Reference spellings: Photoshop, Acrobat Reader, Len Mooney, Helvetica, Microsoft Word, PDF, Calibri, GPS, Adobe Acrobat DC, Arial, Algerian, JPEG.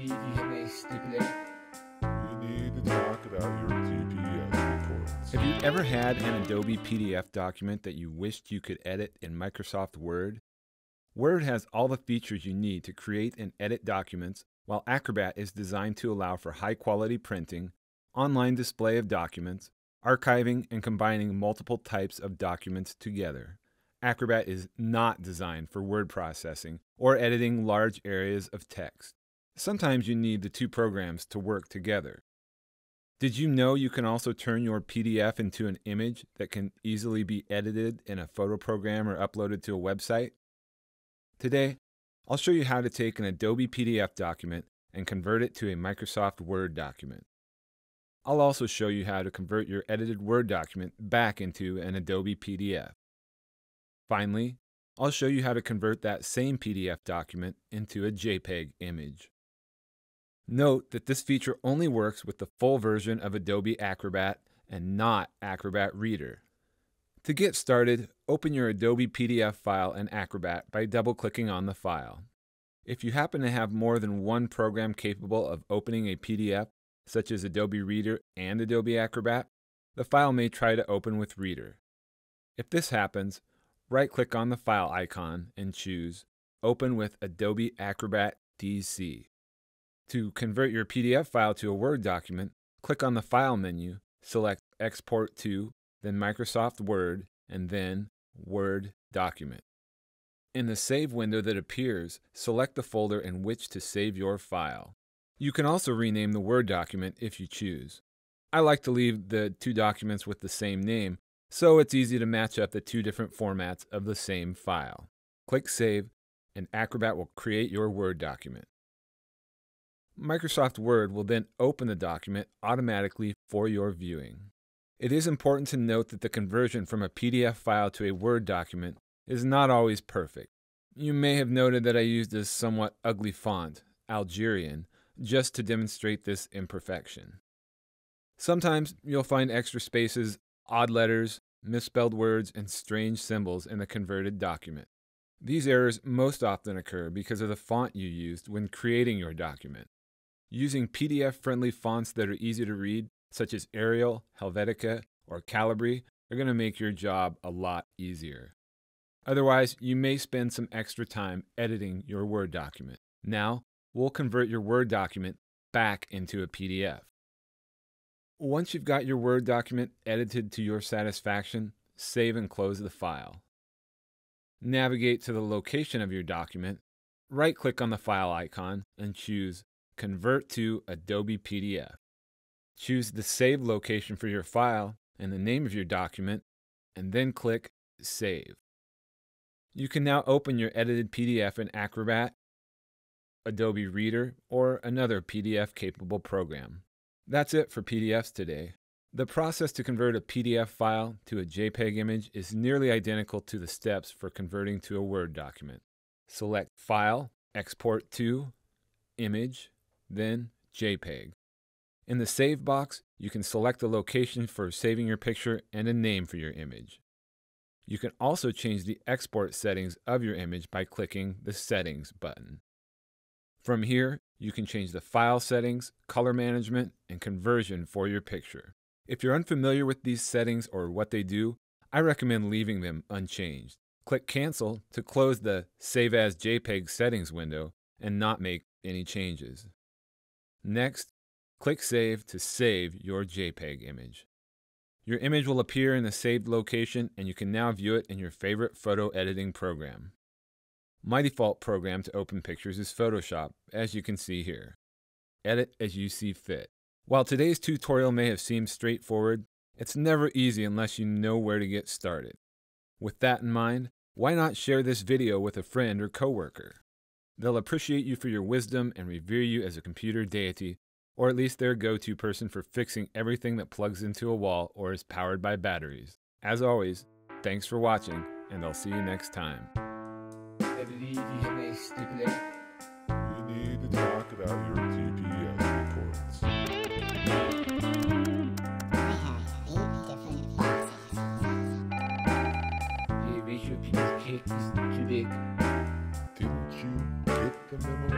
TV displays display. You need to talk about your PDF reports. Have you ever had an Adobe PDF document that you wished you could edit in Microsoft Word? Word has all the features you need to create and edit documents, while Acrobat is designed to allow for high-quality printing, online display of documents, archiving, and combining multiple types of documents together. Acrobat is not designed for word processing or editing large areas of text. Sometimes you need the two programs to work together. Did you know you can also turn your PDF into an image that can easily be edited in a photo program or uploaded to a website? Today, I'll show you how to take an Adobe PDF document and convert it to a Microsoft Word document. I'll also show you how to convert your edited Word document back into an Adobe PDF. Finally, I'll show you how to convert that same PDF document into a JPEG image. Note that this feature only works with the full version of Adobe Acrobat and not Acrobat Reader. To get started, open your Adobe PDF file in Acrobat by double-clicking on the file. If you happen to have more than one program capable of opening a PDF, such as Adobe Reader and Adobe Acrobat, the file may try to open with Reader. If this happens, right-click on the file icon and choose Open with Adobe Acrobat DC. To convert your PDF file to a Word document, click on the File menu, select Export to, then Microsoft Word, and then Word Document. In the Save window that appears, select the folder in which to save your file. You can also rename the Word document if you choose. I like to leave the two documents with the same name, so it's easy to match up the two different formats of the same file. Click Save, and Acrobat will create your Word document. Microsoft Word will then open the document automatically for your viewing. It is important to note that the conversion from a PDF file to a Word document is not always perfect. You may have noted that I used this somewhat ugly font, Algerian, just to demonstrate this imperfection. Sometimes you'll find extra spaces, odd letters, misspelled words, and strange symbols in the converted document. These errors most often occur because of the font you used when creating your document. Using PDF-friendly fonts that are easy to read, such as Arial, Helvetica, or Calibri, are going to make your job a lot easier. Otherwise, you may spend some extra time editing your Word document. Now, we'll convert your Word document back into a PDF. Once you've got your Word document edited to your satisfaction, save and close the file. Navigate to the location of your document, right-click on the file icon, and choose Convert to Adobe PDF. Choose the save location for your file and the name of your document, and then click Save. You can now open your edited PDF in Acrobat, Adobe Reader, or another PDF-capable program. That's it for PDFs today. The process to convert a PDF file to a JPEG image is nearly identical to the steps for converting to a Word document. Select File, Export to, Image, then JPEG. In the Save box, you can select a location for saving your picture and a name for your image. You can also change the export settings of your image by clicking the Settings button. From here, you can change the file settings, color management, and conversion for your picture. If you're unfamiliar with these settings or what they do, I recommend leaving them unchanged. Click Cancel to close the Save as JPEG settings window and not make any changes. Next, click Save to save your JPEG image. Your image will appear in the saved location, and you can now view it in your favorite photo editing program. My default program to open pictures is Photoshop, as you can see here. Edit as you see fit. While today's tutorial may have seemed straightforward, it's never easy unless you know where to get started. With that in mind, why not share this video with a friend or coworker? They'll appreciate you for your wisdom and revere you as a computer deity, or at least their go-to person for fixing everything that plugs into a wall or is powered by batteries. As always, thanks for watching, and I'll see you next time. You need to talk about your GPS reports. Hey, make sure piece of cake isn't too big. Didn't you get the memo?